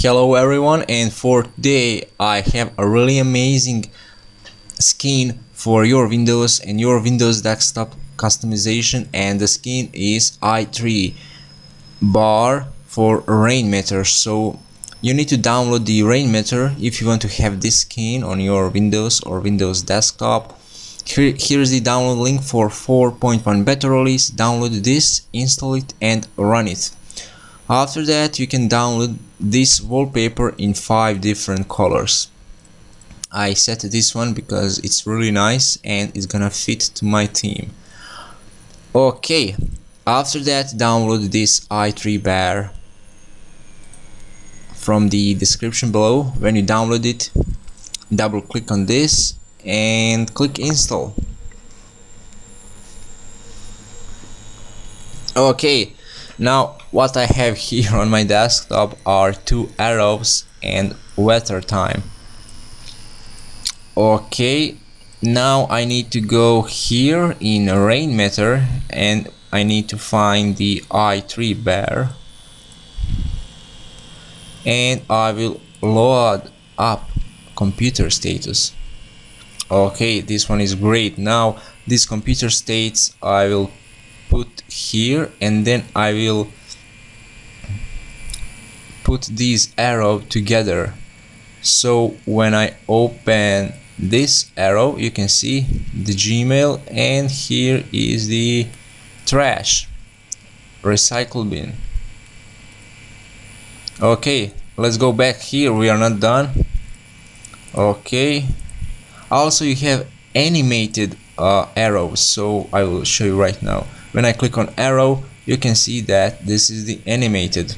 Hello everyone, and for today I have a really amazing skin for your Windows and your Windows desktop customization, and the skin is i3 bar for Rainmeter. So you need to download the Rainmeter if you want to have this skin on your Windows or Windows desktop. Here's the download link for 4.1 beta release. Download this, install it and run it. After that you can download this wallpaper in 5 different colors. I set this one because it's really nice and it's gonna fit to my theme. Okay, after that download this i3 bar from the description below. When you download it, double click on this and click install. Okay, now what I have here on my desktop are 2 arrows and weather time. Okay, now I need to go here in Rainmeter and I need to find the i3 bar, and I will load up computer status. Okay, this one is great. Now these computer states I will put here, and then I will put these arrows together. So when I open this arrow, you can see the Gmail, and here is the trash recycle bin. Okay, let's go back here, we are not done. Okay, also you have animated arrows, so I will show you right now. When I click on arrow, you can see that this is the animated.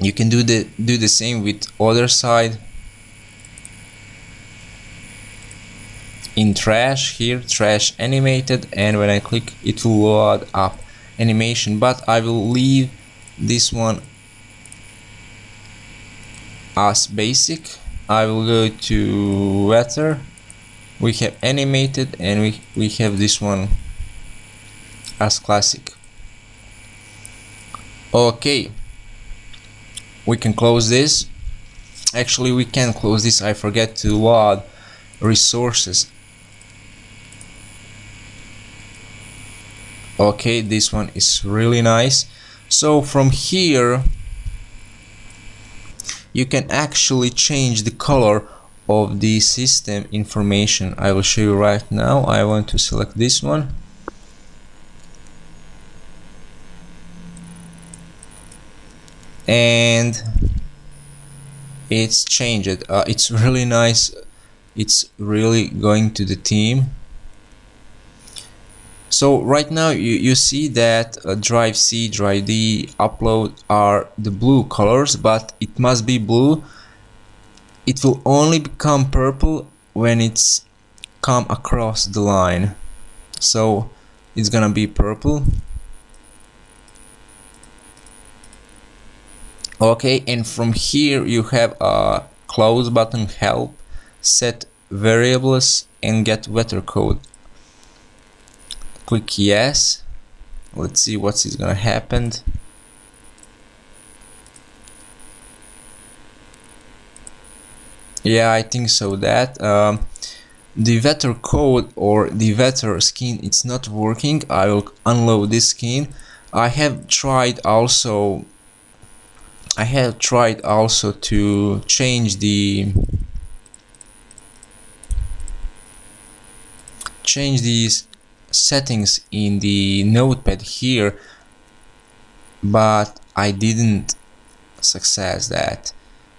You can do the same with other side. In trash, here trash animated, and when I click it will load up animation, but I will leave this one as basic. I will go to weather. We have animated, and we have this one as classic. Okay, we can close this. Actually we can close this, I forget to load resources. Okay, this one is really nice. So from here you can actually change the color of the system information. I will show you right now. I want to select this one. And it's changed. It's really nice. It's really going to the theme. So right now you see that drive C, drive D, upload are the blue colors, but it must be blue. It will only become purple when it's come across the line. So it's gonna be purple. Okay, and from here you have a close button, help, set variables and get weather code. Click yes. Let's see what is gonna happen. Yeah, I think so that the weather code or the weather skin, it's not working. I will unload this skin. I have tried also to change these settings in the notepad here, but I didn't success that.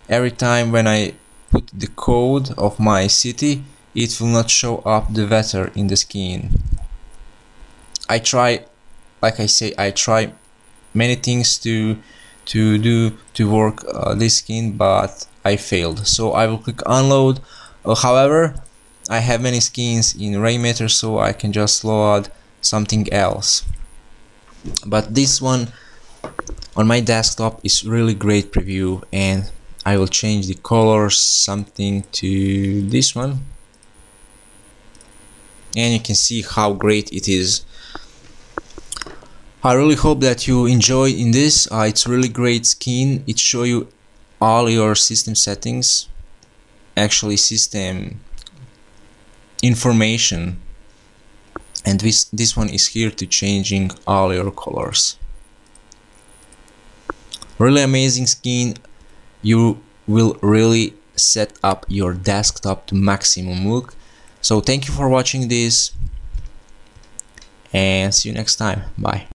Every time when I put the code of my city, it will not show up the weather in the skin. I try, like I say, I try many things to work this skin, but I failed. So I will click unload. However, I have many skins in Rainmeter, so I can just load something else. But this one on my desktop is really great preview, and I will change the colors something to this one, and you can see how great it is. I really hope that you enjoy in this. It's really great skin. It shows you all your system settings, actually system information, and this one is here to changing all your colors. Really amazing skin. You will really set up your desktop to maximum look. So thank you for watching this, and see you next time. Bye.